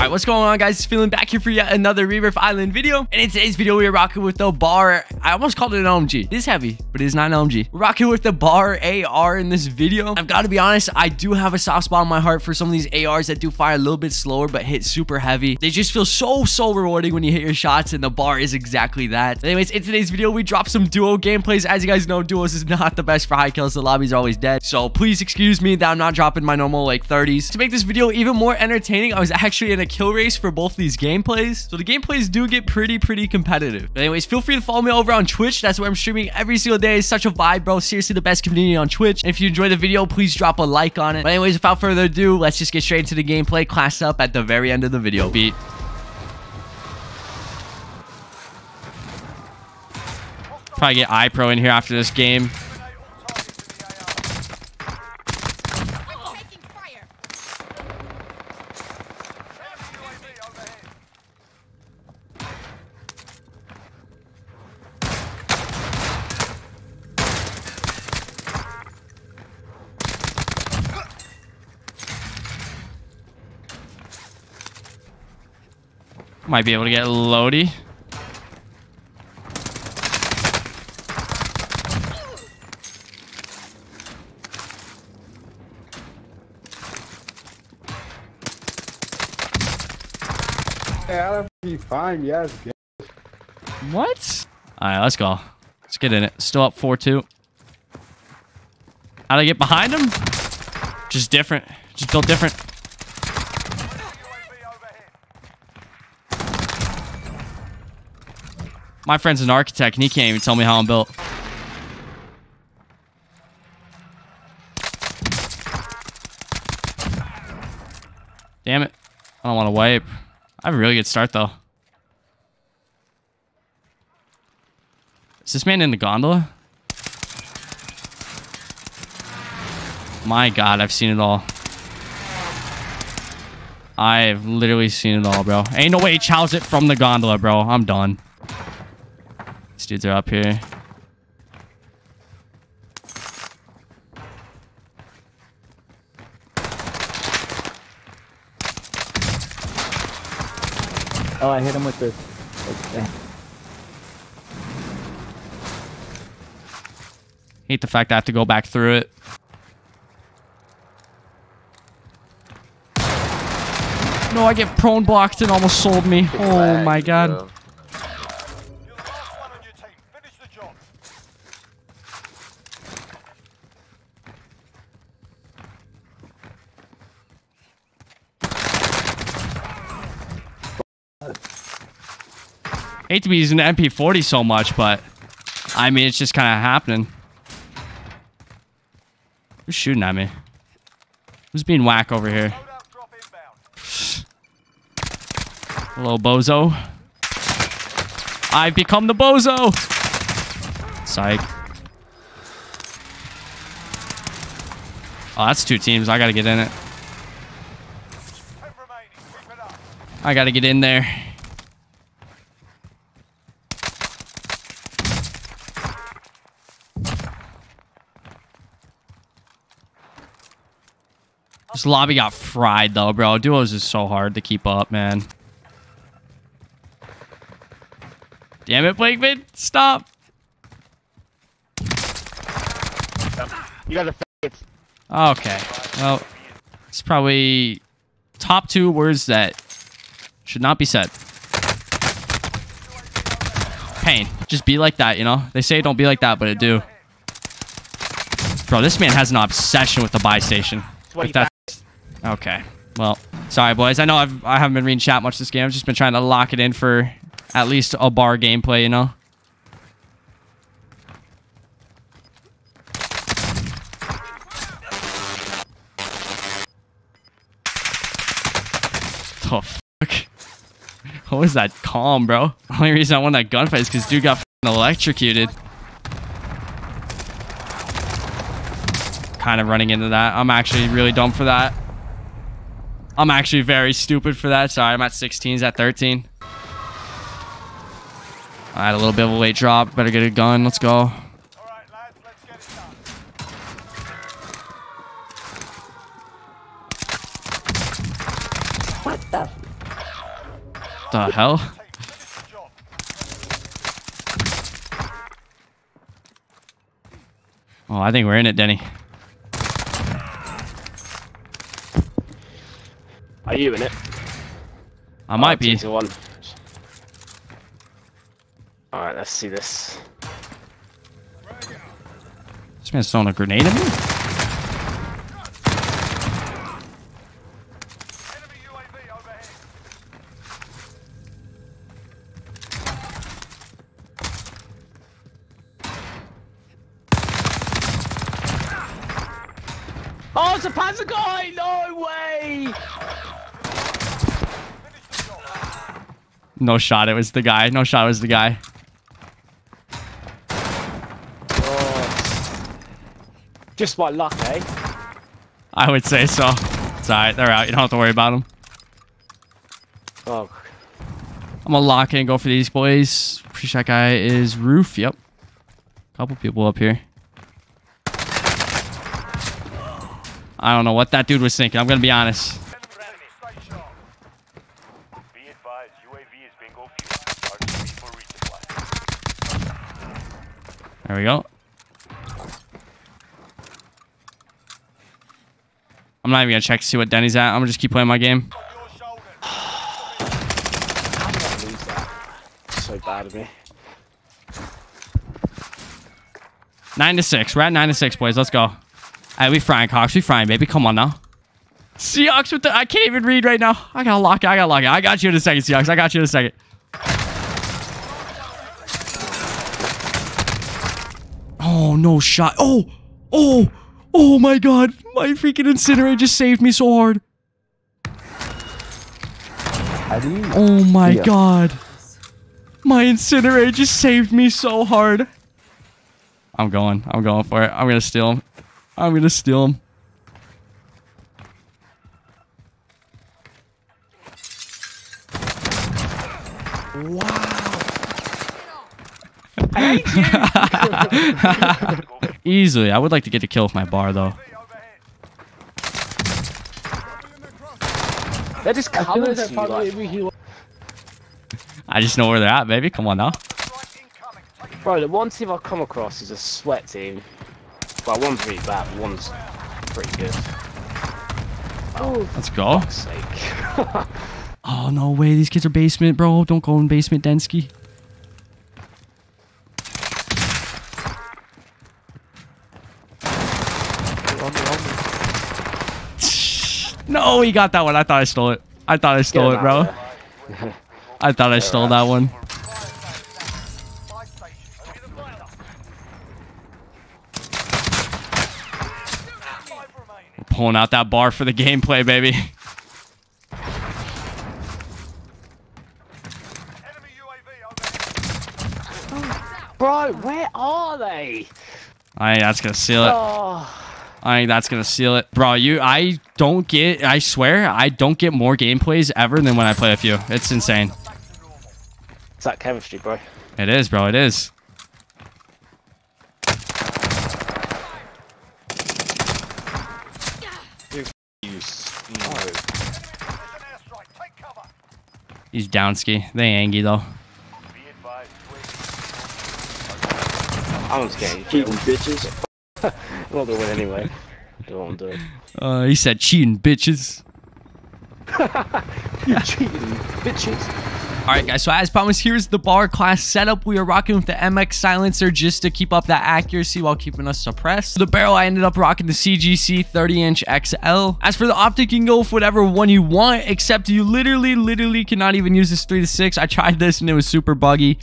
All right, what's going on, guys? It's Feeling back here for yet another Rebirth Island video. And in today's video, we are rocking with the BAR. I almost called it an OMG. It is heavy, but it is not an OMG. We're rocking with the BAR AR in this video. I've got to be honest, I do have a soft spot in my heart for some of these ARs that do fire a little bit slower, but hit super heavy. They just feel so rewarding when you hit your shots, and the BAR is exactly that. Anyways, in today's video, we dropped some duo gameplays. As you guys know, duos is not the best for high kills. The lobbies are always dead. So please excuse me that I'm not dropping my normal, like, 30s. To make this video even more entertaining, I was actually in a kill race for both these gameplays, so the gameplays do get pretty competitive. But anyways, feel free to follow me over on Twitch. That's where I'm streaming every single day. It's such a vibe, bro. Seriously, the best community on Twitch. And if you enjoyed the video, please drop a like on it. But anyways, without further ado, let's just get straight into the gameplay. Class up at the very end of the video. Beat. Probably get iPro in here after this game. Might be able to get loady. Hey, I'll be fine. Yes. What? All right, let's go. Let's get in it. Still up 4-2. How'd I get behind him? Just different. Just built different. My friend's an architect, and he can't even tell me how I'm built. Damn it. I don't want to wipe. I have a really good start, though. Is this man in the gondola? My God, I've seen it all. I've literally seen it all, bro. Ain't no way he chows it from the gondola, bro. I'm done. These dudes are up here. Oh, I hit him with this. Okay. Hate the fact I have to go back through it. No, I get prone blocked and almost sold me. Oh my God. Bro. Hate to be using the MP40 so much, but I mean, it's just kind of happening. Who's shooting at me? Who's being whack over here? Hello, bozo. I've become the bozo. Psych. Oh, that's two teams. I gotta get in it. I gotta get in there. This lobby got fried, though, bro. Duos is so hard to keep up, man. Damn it, Blakeman. Stop. You got the faggots. Okay. Well, it's probably top two words that should not be said. Pain. Just be like that, you know? They say don't be like that, but it do. Bro, this man has an obsession with the buy station. If that's okay. Well, sorry, boys. I know I haven't been reading chat much this game. I've just been trying to lock it in for at least a BAR gameplay, you know? The fuck? What was that calm, bro? The only reason I won that gunfight is because dude got electrocuted. Kind of running into that. I'm actually really dumb for that. I'm actually very stupid for that. Sorry, I'm at 16s at 13. I had a little bit of a late drop. Better get a gun. Let's go. All right, lads, let's get it done. What the? The hell? Oh, I think we're in it, Denny. Are you in it? I might be. All right, let's see this. This man's throwing a grenade at me. Oh, it's a Panzer guy! No way! No shot, it was the guy. No shot, it was the guy. Oh. Just by luck, eh? I would say so. It's alright, they're out. You don't have to worry about them. Oh. I'm gonna lock in and go for these boys. Pretty sure that guy is roof. Yep. Couple people up here. I don't know what that dude was thinking. I'm going to be honest. There we go. I'm not even going to check to see what Denny's at. I'm going to just keep playing my game. How did I lose that? That's so bad of me. 9-6. We're at 9-6, boys. Let's go. Hey, we frying, Cox. We frying, baby. Come on now. Seahawks with the... I can't even read right now. I gotta lock it. I gotta lock it. I got you in a second, Seahawks. I got you in a second. Oh, no shot. Oh! Oh! Oh, my God. My freaking incinerator just saved me so hard. Oh, my God. My incinerator just saved me so hard. I'm going. I'm going for it. I'm gonna steal him. I'm gonna steal him. Wow. Easily. I would like to get a kill with my BAR though. That just covers you. I just know where they're at, baby. Come on now. Bro, the one team I've come across is a sweat team. Well, one's pretty bad, one's pretty good. Oh, let's go. For fuck's sake. Oh, no way. These kids are basement, bro. Don't go in basement, Densky. No, he got that one. I thought I stole it. I thought I stole it, bro. I thought I stole that one. Pulling out that BAR for the gameplay, baby. Bro, where are they? I think that's gonna seal it. Oh. I think that's gonna seal it, bro. I don't get. I swear, I don't get more gameplays ever than when I play with you. It's insane. It's that chemistry, bro. It is, bro. It is. He's downski. They ain't Angie though. I'm scared. Cheating bitches. We'll do it anyway. Don't do it. He said cheating bitches. You cheating bitches. Alright guys, so as promised, here's the BAR class setup. We are rocking with the MX silencer just to keep up that accuracy while keeping us suppressed. The barrel, I ended up rocking the CGC 30-inch XL. As for the optic, you can go with whatever one you want, except you literally cannot even use this 3-6. I tried this and it was super buggy.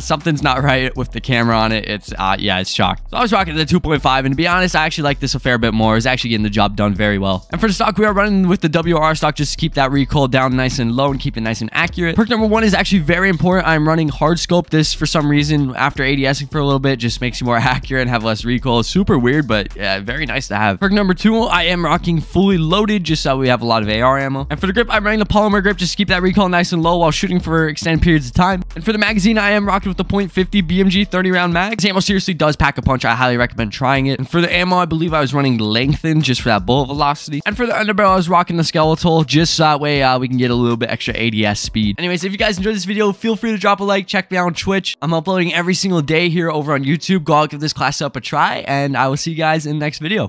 Something's not right with the camera on it. It's, yeah, it's shocked. So I was rocking the 2.5, and to be honest, I actually like this a fair bit more. It's actually getting the job done very well. And for the stock, we are running with the WR stock just to keep that recoil down nice and low and keep it nice and accurate. Perk number one is actually very important. I'm running hard scope. This, for some reason, after ADSing for a little bit, just makes you more accurate and have less recoil. Super weird, but yeah, very nice to have. Perk number two, I am rocking fully loaded just so we have a lot of AR ammo. And for the grip, I'm running the polymer grip just to keep that recoil nice and low while shooting for extended periods of time. And for the magazine, I am rocking rocking with the .50 BMG 30-round mag. This ammo seriously does pack a punch. I highly recommend trying it. And for the ammo, I believe I was running lengthened just for that bullet velocity. And for the underbarrel, I was rocking the skeletal just so that way we can get a little bit extra ADS speed. Anyways, if you guys enjoyed this video, feel free to drop a like. Check me out on Twitch. I'm uploading every single day here over on YouTube. Go out, give this class up a try, and I will see you guys in the next video.